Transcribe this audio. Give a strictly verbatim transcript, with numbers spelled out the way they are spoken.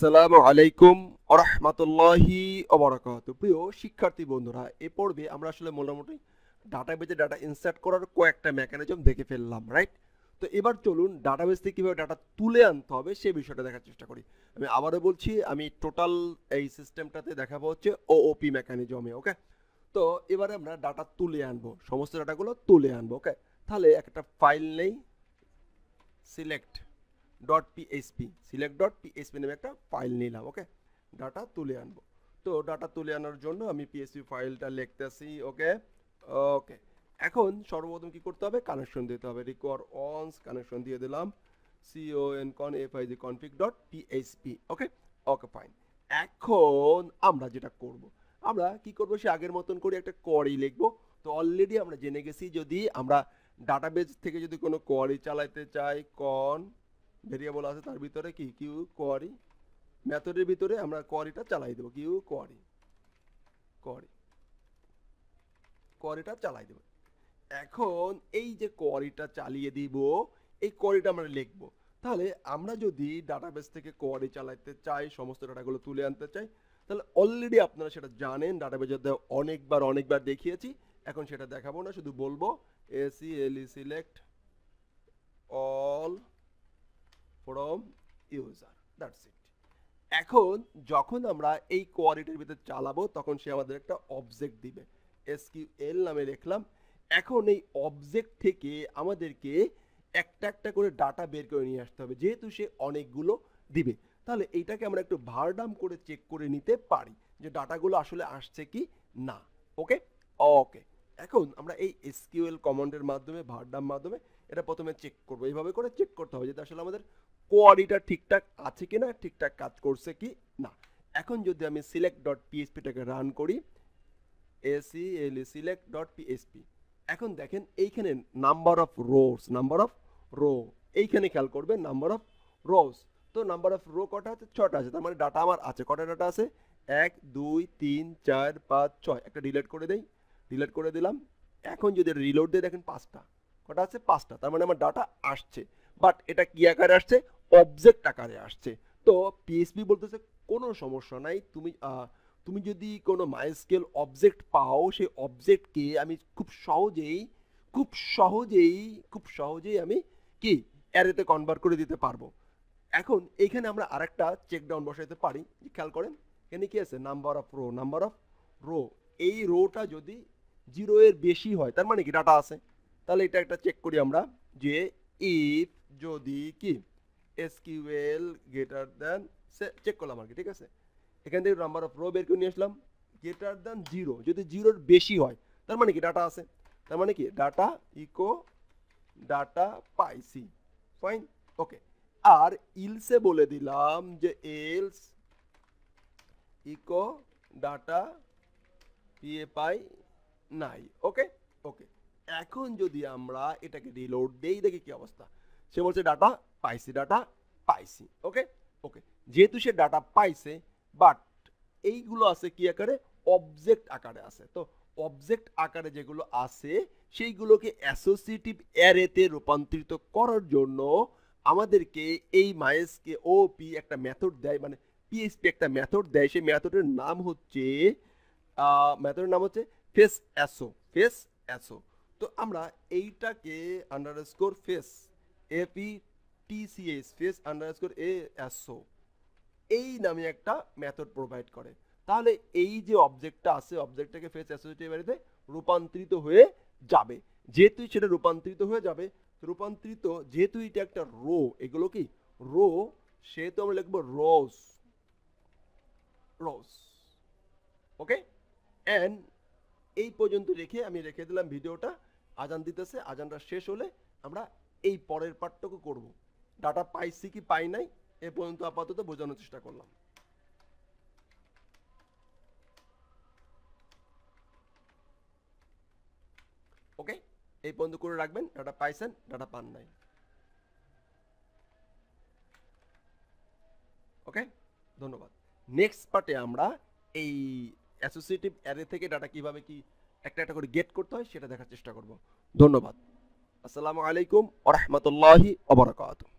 আসসালামু আলাইকুম ওয়া রাহমাতুল্লাহি ওয়া বারাকাতুহু। প্রিয় শিক্ষার্থী বন্ধুরা, এ পর্বে আমরা আসলে মোটামুটি ডাটাবেজে ডাটা ইনসার্ট করার কয়েকটা মেকানিজম দেখে ফেললাম, রাইট? তো এবার চলুন ডাটাবেজ থেকে কীভাবে ডাটা তুলে আনতে হবে সেই বিষয়টা দেখার চেষ্টা করি। আমি আবারও বলছি, আমি টোটাল এই সিস্টেমটাতে দেখাবো হচ্ছে ওওপি মেকানিজমে, ওকে? তো এবারে আমরা ডাটা তুলে আনবো, সমস্ত ডাটাগুলো তুলে আনবো, ওকে? তাহলে একটা ফাইল নেই, select dot PHP, select dot PHP নামে একটা ফাইল নিলাম, ওকে? ডাটা তুলে আনবো। তো ডাটা তুলে আনার জন্য আমি পিএইচপি ফাইলটা লিখতেছি, ওকে ওকে এখন সর্বপ্রথম কি করতে হবে? কানেকশন দিতে হবে। রিকোয়ার অনস কানেকশন দিয়ে দিলাম, C O N con F I G config dot PHP, okay okay fine. এখন আমরা যেটা করব, আমরা কি করব, সে আগের মতন করে একটা কোয়ারি লিখবো। তো অলরেডি আমরা জেনে গেছি, যদি আমরা ডাটাবেজ থেকে যদি কোনো কোয়ারি চালাতে চাই, কন ভেরিয়েবল আছে, তার ভিতরে কি কিউ কোয়ারি মেথডের ভিতরে আমরা কোয়ারিটা চালাই দেবো, কিউ কোয়ারি কোয়ারি কোয়ারিটা চালাই দেবো। এখন এই যে কোয়ারিটা চালিয়ে দিব, এই কোয়ারিটা আমরা লিখবো। তাহলে আমরা যদি ডাটাবেস থেকে কোয়ারি চালাতে চাই, সমস্ত ডাটাগুলো তুলে আনতে চাই, তাহলে অলরেডি আপনারা সেটা জানেন, ডাটাবেজে অনেকবার অনেকবার দেখিয়েছি, এখন সেটা দেখাবো না, শুধু বলবো S E L E select all from user, that's it. এখন যখন আমরা এই কোয়ারিটার ভিতরে চালাবো, তখন সে আমাদের একটা অবজেক্ট দিবে, এসকিউএল নামে লিখলাম। এখন এই অবজেক্ট থেকে আমাদেরকে একটা একটা করে ডাটা বের করে নিয়ে আসতে হবে, যেহেতু সে অনেকগুলো দিবে। তাহলে এইটাকে আমরা একটু ভারডাম করে চেক করে নিতে পারি যে ডাটাগুলো আসলে আসছে কি না, ওকে ওকে এখন আমরা এই এসকিউএল কমান্ডের মাধ্যমে, ভারডাম মাধ্যমে এটা প্রথমে চেক করবো। এইভাবে করে চেক করতে হবে যাতে আসলে আমাদের কোয়ারিটা ঠিকঠাক আছে কি না, ঠিকঠাক কাজ করছে কি না। এখন যদি আমি সিলেক্ট ডট পিএইচপিটাকে রান করি, এসিএল সিলেক্ট ডট পিএইচপি, এখন দেখেন এইখানে number of rows, number of row, এইখানে খেয়াল করবেন নাম্বার অফ রোস। তো নাম্বার অফ রো কটা আছে? ছটা আছে। তার মানে ডাটা আমার আছে। কটা ডাটা আছে? এক, দুই, তিন, চার, পাঁচ, ছয়। একটা ডিলিট করে দেই, ডিলিট করে দিলাম। এখন যদি রিলোড দিয়ে দেখেন পাঁচটা, কটা আছে? পাঁচটা। তার মানে আমার ডাটা আসছে, বাট এটা কি আকারে আসছে? অবজেক্ট আকারে আসছে। তো পিএইচপি বলতেছে কোনো সমস্যা নাই, তুমি তুমি যদি কোনো মাইস্কেল অবজেক্ট পাও, সেই অবজেক্টকে আমি খুব সহজেই খুব সহজেই খুব সহজেই আমি কি অ্যারেতে কনভার্ট করে দিতে পারবো। এখন এইখানে আমরা আরেকটা চেকডাউন বসাইতে পারি। খেয়াল করেন এখানে কি আছে? Number of row, number of row. এই রোটা যদি জিরো এর বেশি হয়, তার মানে কি ডাটা আছে। তাহলে এটা একটা চেক করি আমরা, যে ইফ যদি কি এসকিউএল গ্রেটার দেন, চেক করলাম আর কি, ঠিক আছে। এখান থেকে নাম্বার অফ রো বের করে নিয়ে আসলাম, গ্রেটার দ্যান জিরো, যদি জিরোর বেশি হয় তার মানে কি ডাটা আছে। তার মানে কি ডাটা ইকো ডাটা পাইছি, ফাইন, ওকে। আর ইলসে বলে দিলাম যে এলস ইকো ডাটা পিএ পাই নাই, ওকে ওকে এখন যদি আমরা এটাকে রিলোড দেই, দেখি কি অবস্থা। সে বলছে ডাটা পাইছি, ডাটা পাইছি, ওকে ওকে যেহেতু সে ডাটা পাইছে, বাট এইগুলো আছে কি আকারে? অবজেক্ট আকারে আছে। তো অবজেক্ট আকারে যেগুলো আছে সেইগুলোকে অ্যাসোসিয়েটিভ অ্যারেতে রূপান্তরিত করার জন্য আমাদেরকে এই মাইসকে ওপি একটা মেথড দেয়, মানে পিএইচপি একটা মেথড দেয়। সেই মেথডের নাম হচ্ছে মেথডের নাম হচ্ছে ফেস অ্যাসো, ফেস অ্যাসো। তো আমরা এইটাকে underscore face A P TCS face underscore A অ্যাসো এই নামে একটা মেথড প্রোভাইড করে। তাহলে এই যে অবজেক্টটা আছে, অবজেক্টটাকে ফেস অ্যাসোসিয়েটিভে রূপান্তরিত হয়ে যাবে। যেহেতু সেটা রূপান্তরিত হয়ে যাবে, রূপান্তরিত যেহেতু এটা একটা রো, এগুলো কি রো, সেহেতু আমরা লিখবো রোস, রোস, ওকে। অ্যান্ড এই পর্যন্ত রেখে আমি রেখে দিলাম ভিডিওটা, আজান দিতেছে। আজানটা শেষ হলে আমরা এই পরের পার্টটুকু করব, ডাটা পাইছি কি পাই নাই এ পর্যন্ত আপাতত বোঝানোর চেষ্টা করলাম। ওকে, এই পর্যন্ত করে রাখবেন, ডাটা পাইছেন ডাটা পান নাই, ওকে, ধন্যবাদ। নেক্সট পার্টে আমরা এই অ্যাসোসিয়েটিভ অ্যারে থেকে ডাটা কিভাবে কি একটা একটা করে গেট করতে হয় সেটা দেখার চেষ্টা করব। ধন্যবাদ। আসসালামু আলাইকুম ওয়া রাহমাতুল্লাহি ওয়া বারাকাতুহু।